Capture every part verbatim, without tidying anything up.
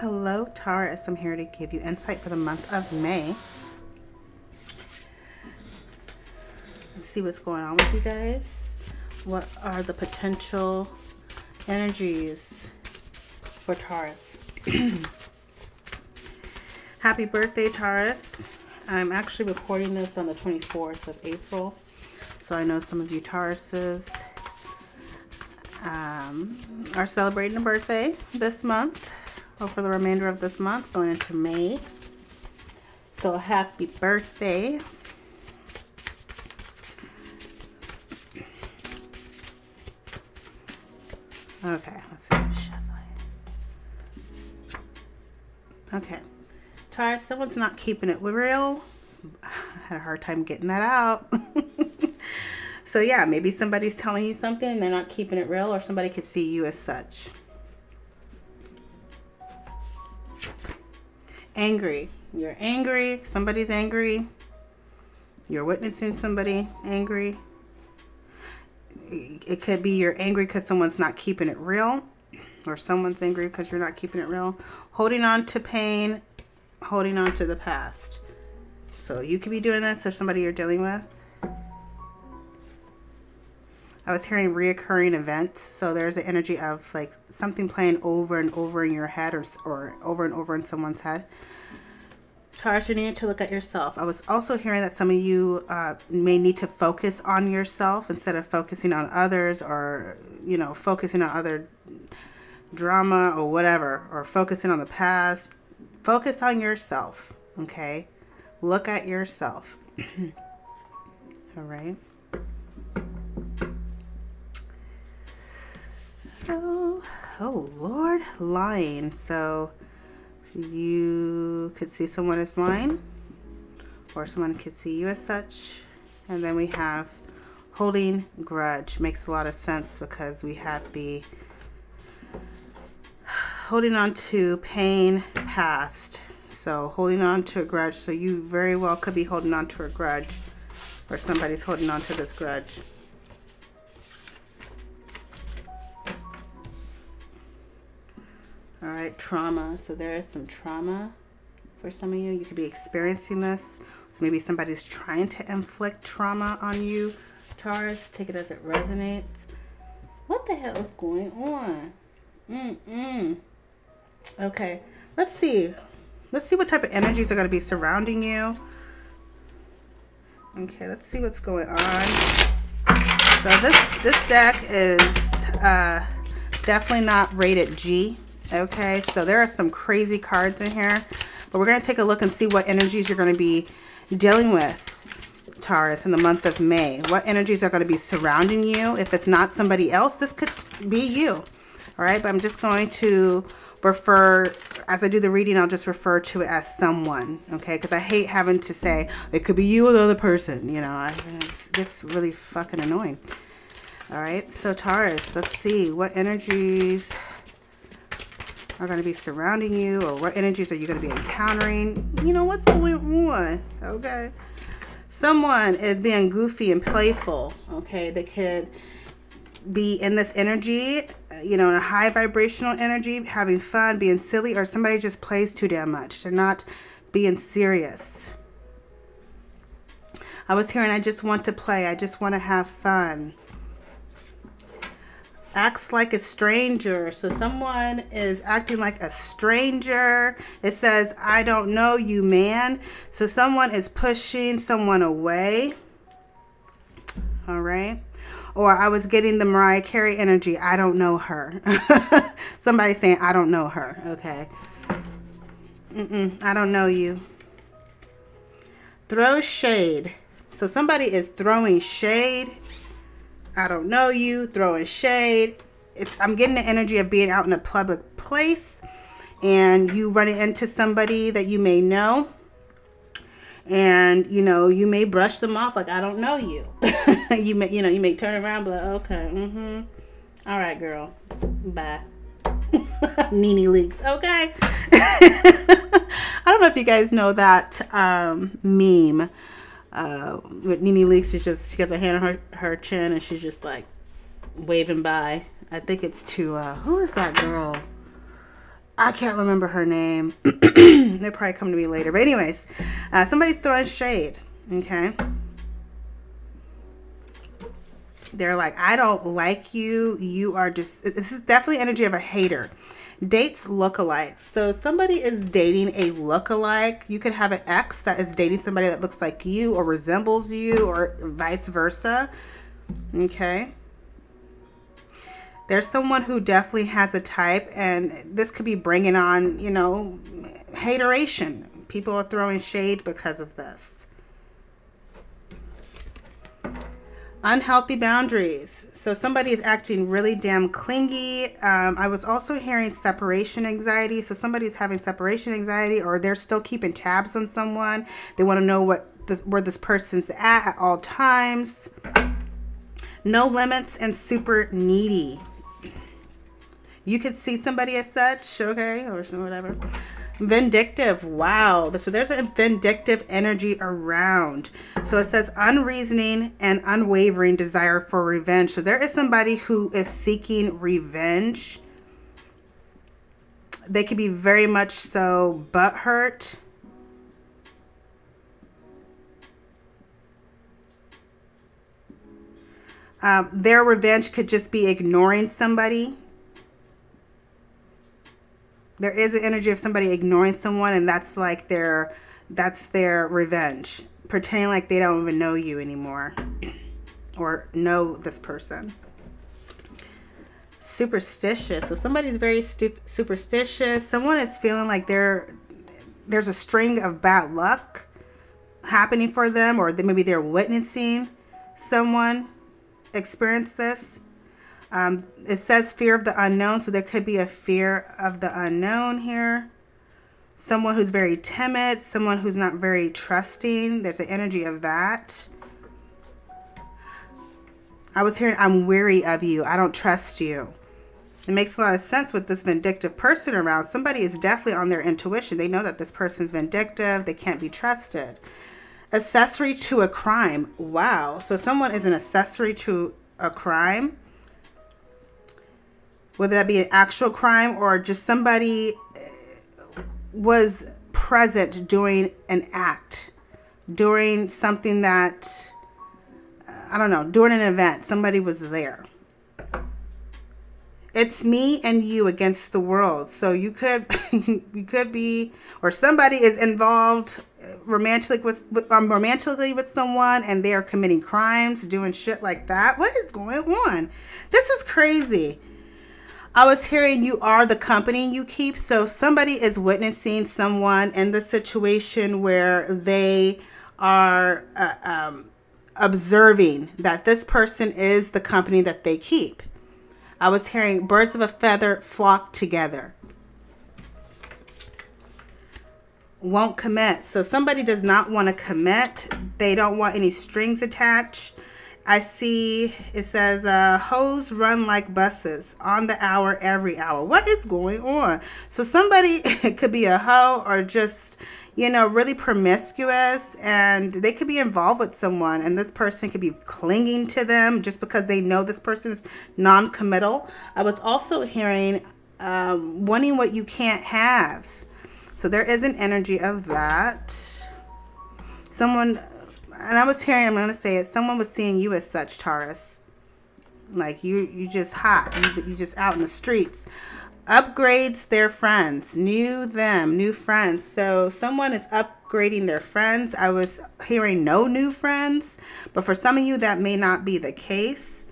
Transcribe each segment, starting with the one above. Hello Taurus, I'm here to give you insight for the month of May. Let's see what's going on with you guys. What are the potential energies for Taurus? Happy birthday, Taurus. I'm actually recording this on the twenty-fourth of April, so I know some of you Tauruses um, are celebrating a birthday this month or for the remainder of this month going into May. So happy birthday. Okay, let's shuffle. Okay, Taurus, someone's not keeping it real. I had a hard time getting that out. So yeah, maybe somebody's telling you something and they're not keeping it real, or somebody could see you as such. Angry. You're angry. Somebody's angry. You're witnessing somebody angry. It could be you're angry because someone's not keeping it real, or someone's angry because you're not keeping it real. Holding on to pain, holding on to the past. So you could be doing this, or somebody you're dealing with. I was hearing reoccurring events. So there's an energy of like something playing over and over in your head, or, or over and over in someone's head. Taurus, you need to look at yourself. I was also hearing that some of you uh, may need to focus on yourself instead of focusing on others, or, you know, focusing on other drama or whatever, or focusing on the past. Focus on yourself, okay? Look at yourself. All right. Oh, oh, Lord, lying. So you could see someone as lying, or someone could see you as such. And then we have holding grudge. Makes a lot of sense because we had the holding on to pain past. So holding on to a grudge. So you very well could be holding on to a grudge, or somebody's holding on to this grudge. All right, trauma. So there is some trauma for some of you. You could be experiencing this. So maybe somebody's trying to inflict trauma on you, Taurus. Take it as it resonates. What the hell is going on? Mm-mm. Okay, let's see. Let's see what type of energies are going to be surrounding you. Okay, let's see what's going on. So this, this deck is uh, definitely not rated G. Okay, so there are some crazy cards in here, but we're going to take a look and see what energies you're going to be dealing with, Taurus, in the month of May. What energies are going to be surrounding you? If it's not somebody else, this could be you. All right, but I'm just going to refer, as I do the reading, I'll just refer to it as someone, okay? Because I hate having to say, it could be you or the other person, you know. I, it's, it's really fucking annoying. All right, so Taurus, let's see what energies are going to be surrounding you, or what energies are you going to be encountering? You know, what's going on? Okay. Someone is being goofy and playful. Okay. They could be in this energy, you know, in a high vibrational energy, having fun, being silly, or somebody just plays too damn much. They're not being serious. I was hearing, I just want to play. I just want to have fun. Acts like a stranger. So someone is acting like a stranger. It says, I don't know you, man. So someone is pushing someone away. All right. Or I was getting the Mariah Carey energy. I don't know her. Somebody saying, I don't know her. Okay. Mm-mm, I don't know you. Throw shade. So somebody is throwing shade. I don't know you, throwing shade. It's, I'm getting the energy of being out in a public place and you running into somebody that you may know, and you know, you may brush them off like, I don't know you. you may, you know, you may turn around and be like, okay, mm-hmm. All right, girl, bye. Nene Leaks, okay. I don't know if you guys know that um, meme. Uh, with Nene Leakes, is just, she has a hand on her, her chin and she's just like waving by. I think it's to, uh, who is that girl? I can't remember her name. They'll probably come to me later. But anyways, uh, somebody's throwing shade, okay? They're like, I don't like you. You are just, this is definitely energy of a hater. Dates lookalikes. So somebody is dating a lookalike. You could have an ex that is dating somebody that looks like you or resembles you or vice versa, okay? There's someone who definitely has a type, and this could be bringing on, you know, hateration. People are throwing shade because of this. Unhealthy boundaries. So somebody is acting really damn clingy. Um, I was also hearing separation anxiety. So somebody's having separation anxiety, or they're still keeping tabs on someone. They want to know what this, where this person's at at all times. No limits and super needy. You could see somebody as such, okay, or whatever. Vindictive. Wow. So there's a vindictive energy around. So it says unreasoning and unwavering desire for revenge. So there is somebody who is seeking revenge. They could be very much so butthurt. Um, their revenge could just be ignoring somebody. There is an energy of somebody ignoring someone, and that's like their, that's their revenge. Pretending like they don't even know you anymore or know this person. Superstitious. So somebody's very superstitious. Someone is feeling like they're, there's a string of bad luck happening for them, or they, maybe they're witnessing someone experience this. Um, it says fear of the unknown, so there could be a fear of the unknown here. Someone who's very timid, someone who's not very trusting. There's an energy of that. I was hearing, I'm weary of you. I don't trust you. It makes a lot of sense with this vindictive person around. Somebody is definitely on their intuition. They know that this person's vindictive. They can't be trusted. Accessory to a crime. Wow. So someone is an accessory to a crime. Whether that be an actual crime or just somebody was present during an act, during something that, I don't know, during an event, somebody was there. It's me and you against the world. So you could, you could be, or somebody is involved romantically with, um, romantically with someone, and they are committing crimes, doing shit like that. What is going on? This is crazy. I was hearing you are the company you keep. So somebody is witnessing someone in the situation where they are uh, um, observing that this person is the company that they keep. I was hearing birds of a feather flock together. Won't commit. So somebody does not want to commit. They don't want any strings attached. I see it says uh, hoes run like buses on the hour, every hour. What is going on? So somebody could be a hoe or just, you know, really promiscuous, and they could be involved with someone, and this person could be clinging to them just because they know this person is non-committal. I was also hearing um, wanting what you can't have. So there is an energy of that. Someone... And I was hearing, I'm going to say it, someone was seeing you as such, Taurus. Like, you you just hot. You, you just out in the streets. Upgrades their friends. New them. New friends. So, someone is upgrading their friends. I was hearing no new friends. But for some of you, that may not be the case.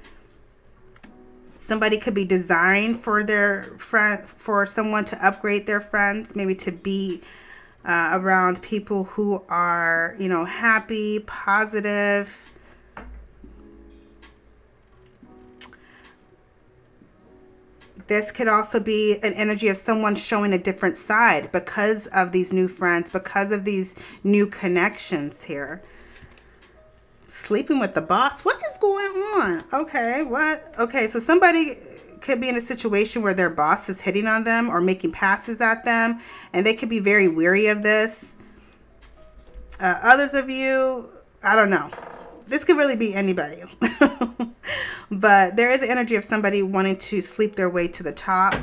Somebody could be desiring for their friend, for someone to upgrade their friends. Maybe to be... Uh, around people who are, you know, happy, positive. This could also be an energy of someone showing a different side because of these new friends, because of these new connections here. Sleeping with the boss. What is going on? Okay, what? Okay, so somebody... could be in a situation where their boss is hitting on them or making passes at them, and they could be very weary of this. Uh, others of you, I don't know. This could really be anybody. But there is an energy of somebody wanting to sleep their way to the top.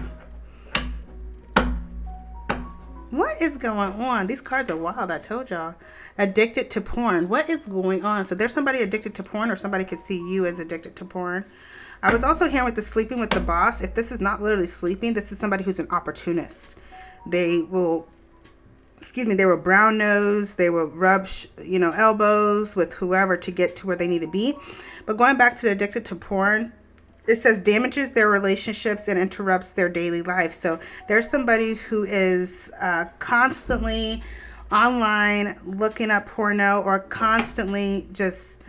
What is going on? These cards are wild. I told y'all. Addicted to porn. What is going on? So there's somebody addicted to porn, or somebody could see you as addicted to porn. I was also hearing with the sleeping with the boss. If this is not literally sleeping, this is somebody who's an opportunist. They will, excuse me, they will brown nose. They will rub, you know, elbows with whoever to get to where they need to be. But going back to the addicted to porn, it says damages their relationships and interrupts their daily life. So there's somebody who is uh, constantly online looking up porno, or constantly just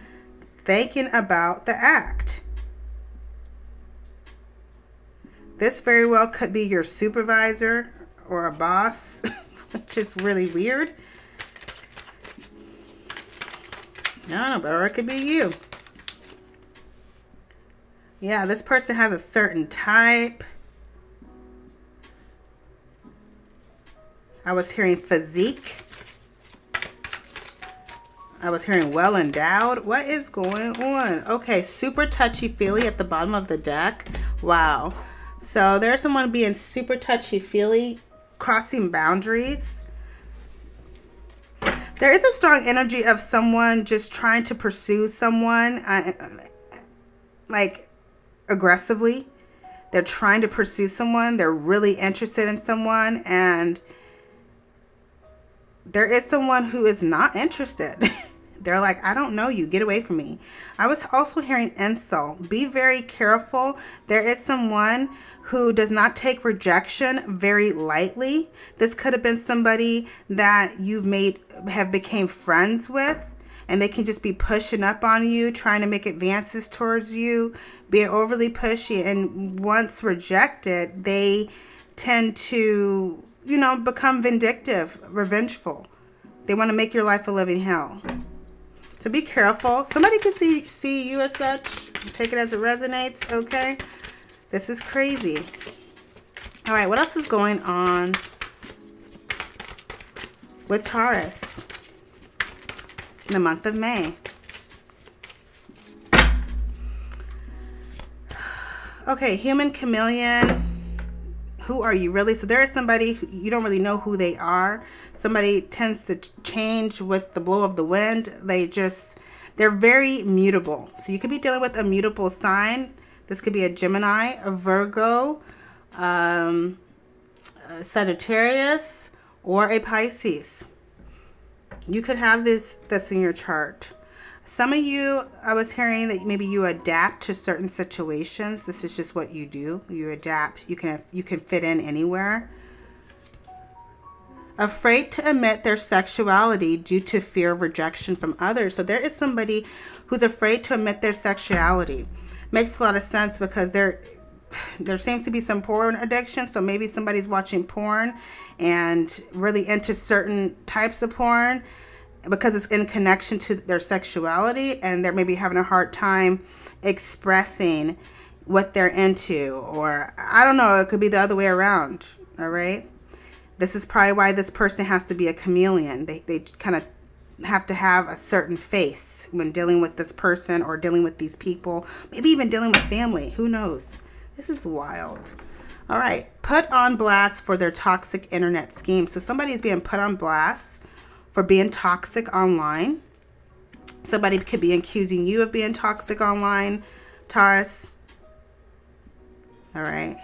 thinking about the act. This very well could be your supervisor or a boss, which is really weird. I don't know, but or it could be you. Yeah, this person has a certain type. I was hearing physique. I was hearing well endowed. What is going on? Okay, super touchy-feely at the bottom of the deck. Wow. So there's someone being super touchy-feely, crossing boundaries. There is a strong energy of someone just trying to pursue someone, I, like, aggressively. They're trying to pursue someone. They're really interested in someone, and there is someone who is not interested. They're like, I don't know you. Get away from me. I was also hearing insult. Be very careful. There is someone who does not take rejection very lightly. This could have been somebody that you've made, have became friends with, and they can just be pushing up on you, trying to make advances towards you, being overly pushy. And once rejected, they tend to, you know, become vindictive, revengeful. They want to make your life a living hell. So be careful. Somebody can see, see you as such. Take it as it resonates, okay? This is crazy. All right, what else is going on with Taurus in the month of May? Okay, human chameleon. Who are you really? So there is somebody who, you don't really know who they are. Somebody tends to change with the blow of the wind. They just, they're very mutable. So you could be dealing with a mutable sign. This could be a Gemini, a Virgo, um, a Sagittarius, or a Pisces. You could have this, this in your chart. Some of you, I was hearing that maybe you adapt to certain situations. This is just what you do. You adapt. You can, you can fit in anywhere. Afraid to admit their sexuality due to fear of rejection from others. So there is somebody who's afraid to admit their sexuality. Makes a lot of sense, because there, there seems to be some porn addiction. So maybe somebody's watching porn and really into certain types of porn, because it's in connection to their sexuality, and they're maybe having a hard time expressing what they're into, or I don't know, it could be the other way around. All right, this is probably why this person has to be a chameleon. They, they kind of have to have a certain face when dealing with this person, or dealing with these people, maybe even dealing with family. Who knows? This is wild. All right, put on blast for their toxic internet scheme. So somebody's being put on blast for being toxic online. Somebody could be accusing you of being toxic online, Taurus. All right.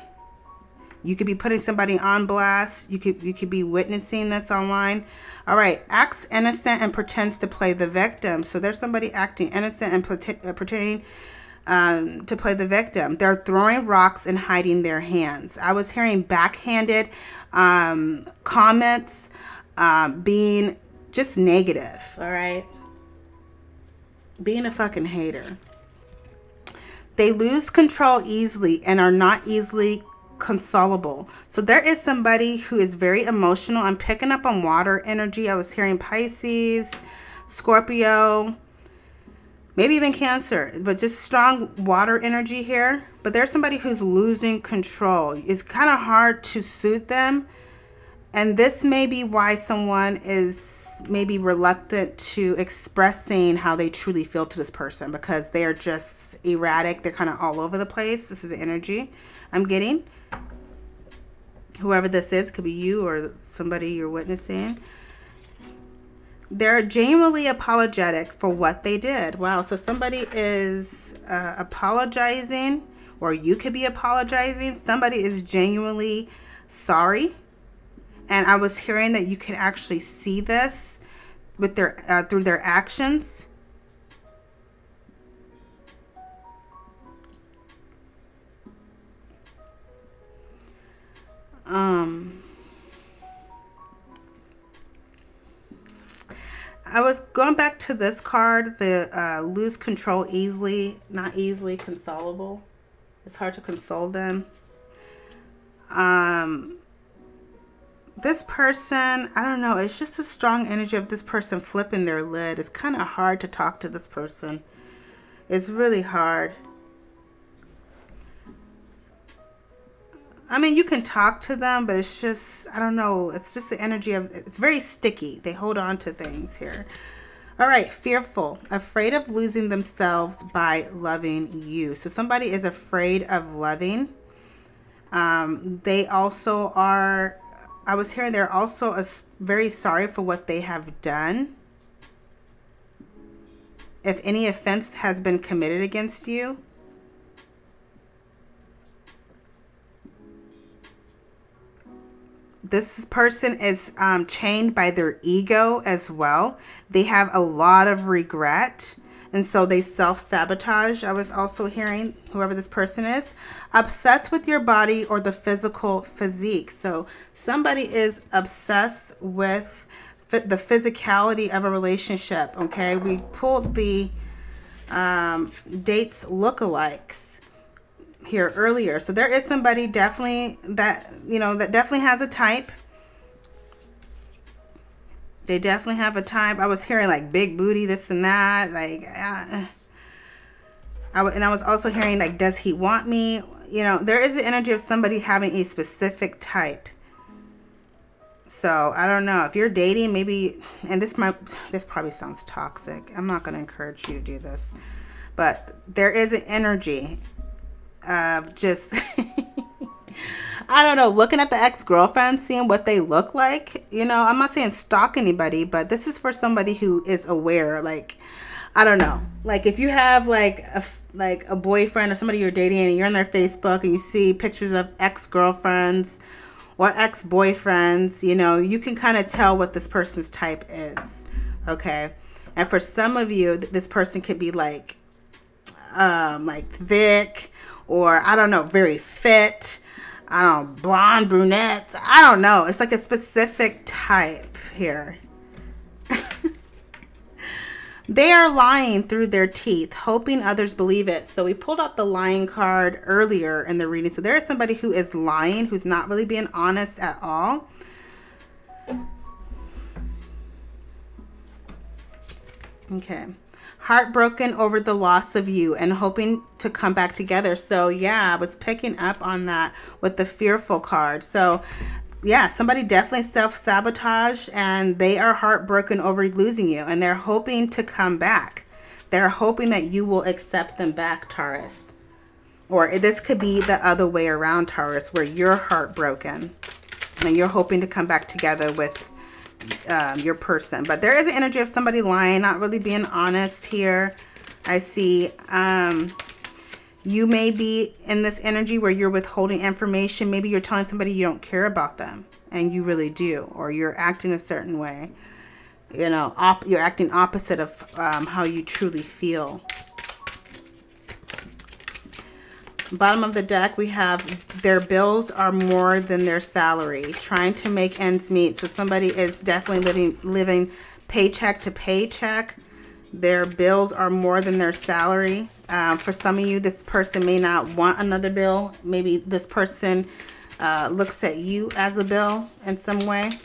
You could be putting somebody on blast. You could, you could be witnessing this online. All right. Acts innocent and pretends to play the victim. So there's somebody acting innocent and pretending um, to play the victim. They're throwing rocks and hiding their hands. I was hearing backhanded um, comments, um, being just negative, all right? Being a fucking hater. They lose control easily and are not easily consolable. So there is somebody who is very emotional. I'm picking up on water energy. I was hearing Pisces, Scorpio, maybe even Cancer, but just strong water energy here. But there's somebody who's losing control. It's kind of hard to soothe them. And this may be why someone is maybe reluctant to expressing how they truly feel to this person, because they are just erratic. They're kind of all over the place. This is the energy I'm getting. whoever this is, could be you or somebody you're witnessing. They're genuinely apologetic for what they did. Wow, so somebody is uh, apologizing, or you could be apologizing. Somebody is genuinely sorry. And I was hearing that you could actually see this with their uh, through their actions. Um, I was going back to this card, the uh, lose control easily, not easily consolable. It's hard to console them. Um, this person, I don't know, it's just a strong energy of this person flipping their lid. It's kind of hard to talk to this person. It's really hard. I mean, you can talk to them, but it's just, I don't know. It's just the energy of, it's very sticky. They hold on to things here. All right, fearful, afraid of losing themselves by loving you. So somebody is afraid of loving. Um, they also are, I was hearing they're also a, very sorry for what they have done. If any offense has been committed against you. This person is um, chained by their ego as well. They have a lot of regret. And so they self-sabotage. I was also hearing whoever this person is. Obsessed with your body or the physical physique. So somebody is obsessed with the physicality of a relationship. Okay. We pulled the um, dates lookalikes here earlier. So there is somebody definitely that, you know, that definitely has a type. They definitely have a type. I was hearing like big booty, this and that, like, uh, I and I was also hearing like, does he want me? You know, there is the energy of somebody having a specific type. So I don't know if you're dating, maybe, and this might, this probably sounds toxic. I'm not going to encourage you to do this, but there is an energy of just I don't know, looking at the ex-girlfriend, seeing what they look like. You know, I'm not saying stalk anybody, but this is for somebody who is aware. Like, I don't know, like if you have like a like a boyfriend or somebody you're dating and you're on their Facebook and you see pictures of ex-girlfriends or ex-boyfriends, you know, you can kind of tell what this person's type is. Okay. And for some of you, this person could be like um like thick, or I don't know, very fit. I don't, blonde, brunettes. I don't know. It's like a specific type here. They are lying through their teeth, hoping others believe it. So we pulled out the lying card earlier in the reading. So there is somebody who is lying, who's not really being honest at all. Okay. Heartbroken over the loss of you and hoping to come back together. So yeah, I was picking up on that with the fearful card. So yeah, somebody definitely self-sabotaged and they are heartbroken over losing you and they're hoping to come back. They're hoping that you will accept them back, Taurus. Or this could be the other way around, Taurus, where you're heartbroken and you're hoping to come back together with Um, your person. But there is an energy of somebody lying, not really being honest here. I see um, you may be in this energy where you're withholding information. Maybe you're telling somebody you don't care about them and you really do, or you're acting a certain way, you know, op you're acting opposite of um, how you truly feel. Bottom of the deck, we have their bills are more than their salary, trying to make ends meet. So somebody is definitely living living paycheck to paycheck. Their bills are more than their salary. Um, for some of you, this person may not want another bill. Maybe this person uh, looks at you as a bill in some way,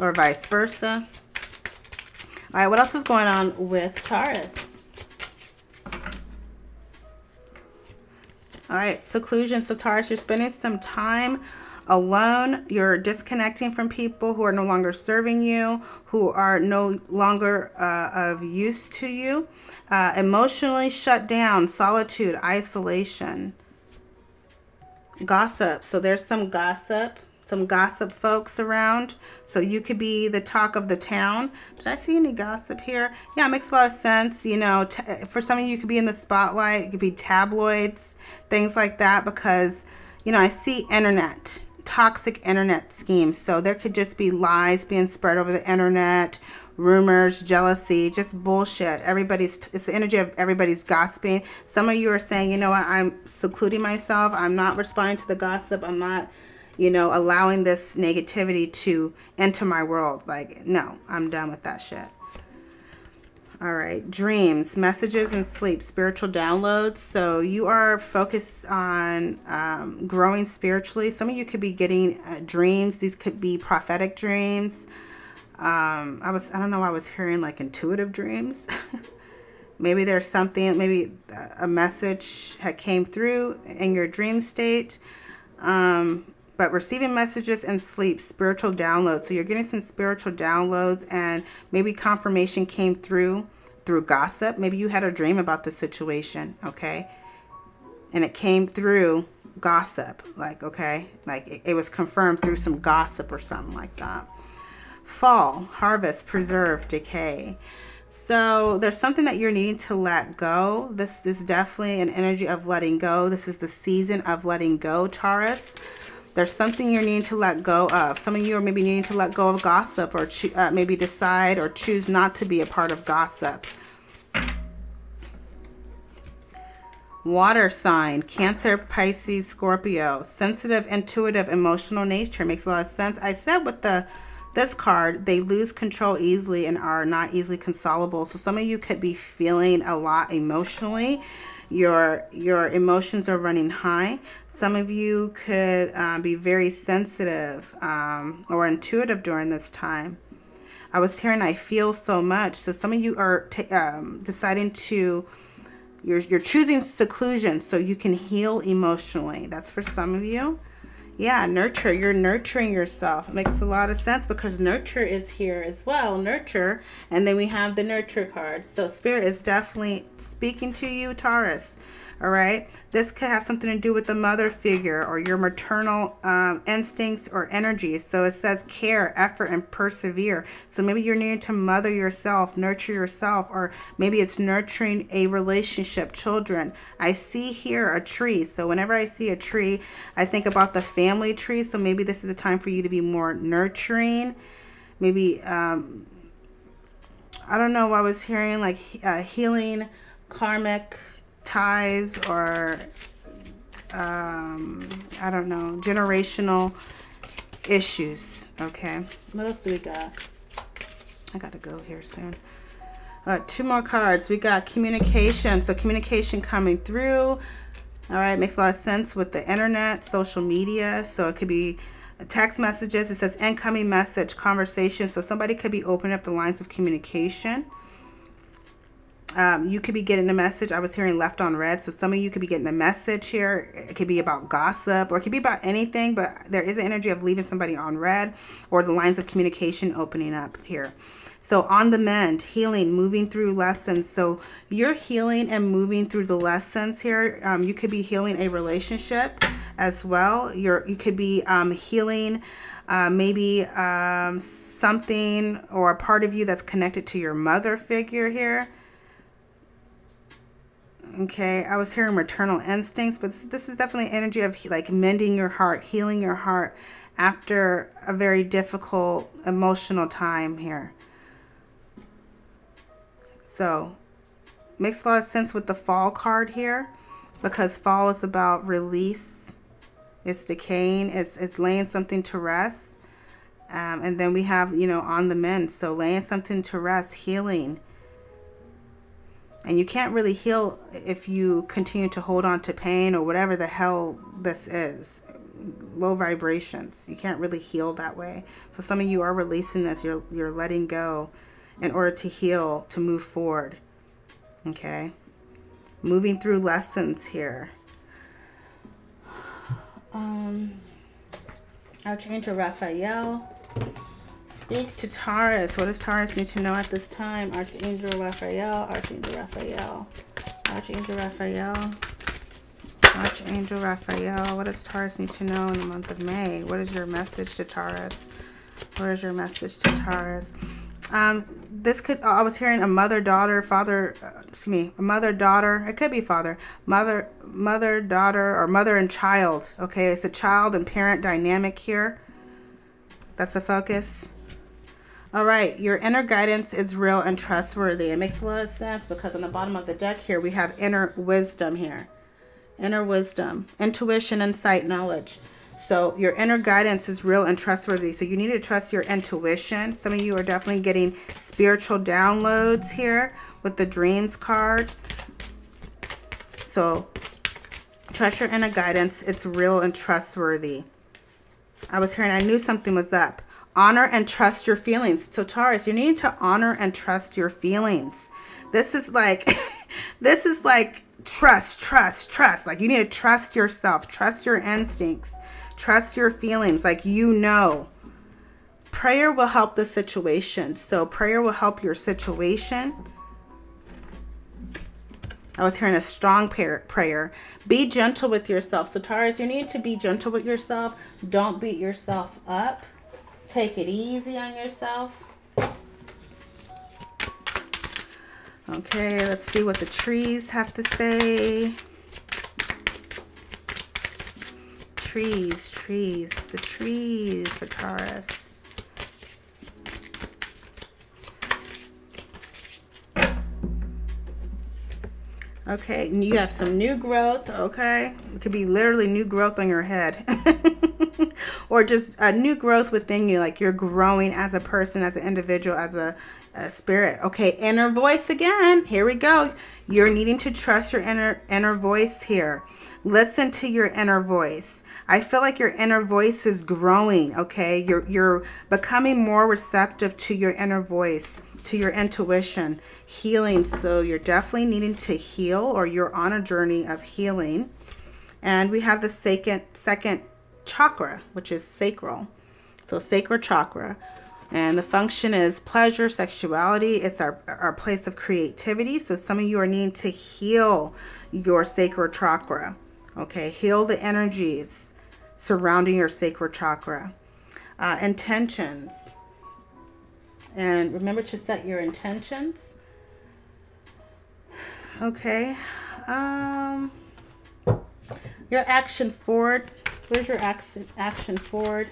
or vice versa. All right, what else is going on with Taurus? All right, seclusion. So Taurus, you're spending some time alone. You're disconnecting from people who are no longer serving you, who are no longer uh, of use to you. Uh, emotionally shut down, solitude, isolation. Gossip. So there's some gossip. some gossip folks around, so you could be the talk of the town. Did I see any gossip here? Yeah, it makes a lot of sense. You know, t for some of you, you could be in the spotlight. It could be tabloids, things like that, because, you know, I see internet, toxic internet schemes. So there could just be lies being spread over the internet, rumors, jealousy, just bullshit. Everybody's, it's the energy of everybody's gossiping. Some of you are saying, you know what, I'm secluding myself. I'm not responding to the gossip. I'm not, you know, allowing this negativity to enter my world. Like, no, I'm done with that shit. All right. Dreams, messages, and sleep, spiritual downloads. So you are focused on um, growing spiritually. Some of you could be getting uh, dreams. These could be prophetic dreams. Um, I was, I don't know, I was hearing like intuitive dreams. Maybe there's something, maybe a message had came through in your dream state. Um, but receiving messages and sleep, spiritual downloads. So you're getting some spiritual downloads, and maybe confirmation came through, through gossip. Maybe you had a dream about the situation. Okay. And it came through gossip. Like, okay. Like it, it was confirmed through some gossip or something like that. Fall, harvest, preserve, decay. So there's something that you're needing to let go. This, this is definitely an energy of letting go. This is the season of letting go, Taurus. There's something you're needing to let go of. Some of you are maybe needing to let go of gossip, or uh, maybe decide or choose not to be a part of gossip. Water sign, Cancer, Pisces, Scorpio. Sensitive, intuitive, emotional nature. Makes a lot of sense. I said with the this card, they lose control easily and are not easily consolable. So some of you could be feeling a lot emotionally. Your, your emotions are running high. Some of you could uh, be very sensitive um, or intuitive during this time. I was hearing, I feel so much. So some of you are t um, deciding to, you're, you're choosing seclusion so you can heal emotionally. That's for some of you. Yeah, nurture. You're nurturing yourself. It makes a lot of sense because nurture is here as well. Nurture. And then we have the nurture card. So spirit is definitely speaking to you, Taurus. All right. This could have something to do with the mother figure or your maternal um, instincts or energies. So it says care, effort, and persevere. So maybe you're needing to mother yourself, nurture yourself, or maybe it's nurturing a relationship, children. I see here a tree. So whenever I see a tree, I think about the family tree. So maybe this is a time for you to be more nurturing. Maybe, um, I don't know, I was hearing like uh, healing karmic ties, or um I don't know, generational issues. Okay, what else do we got? I gotta go here soon. Uh two more cards. We got communication. So communication coming through. All right, makes a lot of sense with the internet, social media. So it could be text messages. It says incoming message, conversation. So somebody could be opening up the lines of communication. Um, you could be getting a message. I was hearing left on red. So some of you could be getting a message here. It could be about gossip, or it could be about anything, but there is an energy of leaving somebody on red, or the lines of communication opening up here. So on the mend, healing, moving through lessons. So you're healing and moving through the lessons here. Um, you could be healing a relationship as well. You're, you could be um, healing uh, maybe um, something or a part of you that's connected to your mother figure here. Okay, I was hearing maternal instincts, but this, this is definitely energy of like mending your heart, healing your heart after a very difficult emotional time here. So makes a lot of sense with the fall card here, because fall is about release. It's decaying. It's, it's laying something to rest. Um, and then we have, you know, on the mend. So laying something to rest, healing. And you can't really heal if you continue to hold on to pain or whatever the hell this is. Low vibrations. You can't really heal that way. So some of you are releasing this. You're, you're letting go in order to heal, to move forward. Okay. Moving through lessons here. Um, Archangel to Raphael. Speak to Taurus. What does Taurus need to know at this time? Archangel Raphael, Archangel Raphael, Archangel Raphael. Archangel Raphael, what does Taurus need to know in the month of May? What is your message to Taurus? Where is your message to Taurus? Um, this could, I was hearing a mother, daughter, father, uh, excuse me, a mother, daughter, it could be father, mother, mother, daughter, or mother and child. Okay, it's a child and parent dynamic here. That's the focus. All right, your inner guidance is real and trustworthy. It makes a lot of sense because on the bottom of the deck here, we have inner wisdom here. Inner wisdom, intuition, insight, knowledge. So your inner guidance is real and trustworthy. So you need to trust your intuition. Some of you are definitely getting spiritual downloads here with the dreams card. So trust your inner guidance. It's real and trustworthy. I was hearing, I knew something was up. Honor and trust your feelings. So Taurus, you need to honor and trust your feelings. This is like, this is like trust, trust, trust. Like you need to trust yourself, trust your instincts, trust your feelings. Like, you know, prayer will help the situation. So prayer will help your situation. I was hearing a strong prayer. Be gentle with yourself. So Taurus, you need to be gentle with yourself. Don't beat yourself up. Take it easy on yourself. Okay, let's see what the trees have to say. Trees, trees, the trees for Taurus. Okay, and you have some new growth, okay? It could be literally new growth on your head. Or just a new growth within you, like you're growing as a person, as an individual, as a, a spirit. Okay, inner voice again. Here we go. You're needing to trust your inner inner voice here. Listen to your inner voice. I feel like your inner voice is growing, okay? You're, you're becoming more receptive to your inner voice, to your intuition, healing. So you're definitely needing to heal, or you're on a journey of healing. And we have the second, second chakra, which is sacral. So sacral chakra, and the function is pleasure, sexuality. It's our, our place of creativity. So some of you are needing to heal your sacral chakra, okay? Heal the energies surrounding your sacral chakra. Uh, intentions, and remember to set your intentions, okay? Um your action forward. Where's your action, action forward?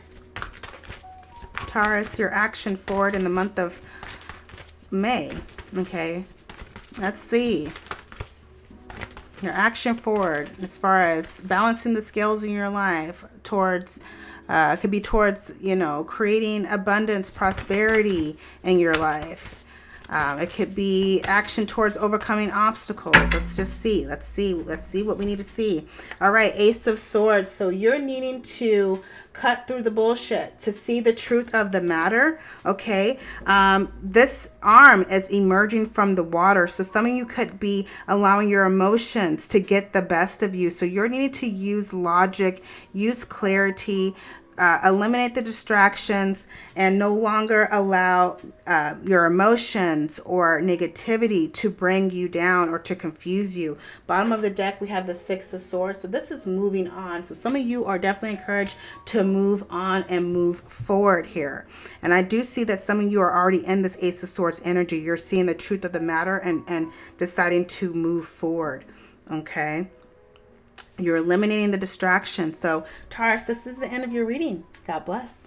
Taurus, your action forward in the month of May. Okay, let's see. Your action forward as far as balancing the scales in your life towards, uh, could be towards, you know, creating abundance, prosperity in your life. Um, it could be action towards overcoming obstacles. Let's just see. Let's see. Let's see what we need to see. All right. Ace of Swords. So you're needing to cut through the bullshit to see the truth of the matter. Okay. Um, this arm is emerging from the water. So some of you could be allowing your emotions to get the best of you. So you're needing to use logic, use clarity, Uh, eliminate the distractions, and no longer allow uh, your emotions or negativity to bring you down or to confuse you. Bottom of the deck, we have the Six of Swords. So this is moving on. So some of you are definitely encouraged to move on and move forward here. And I do see that some of you are already in this Ace of Swords energy. You're seeing the truth of the matter and, and deciding to move forward. Okay. You're eliminating the distraction. So Taurus, this is the end of your reading. God bless.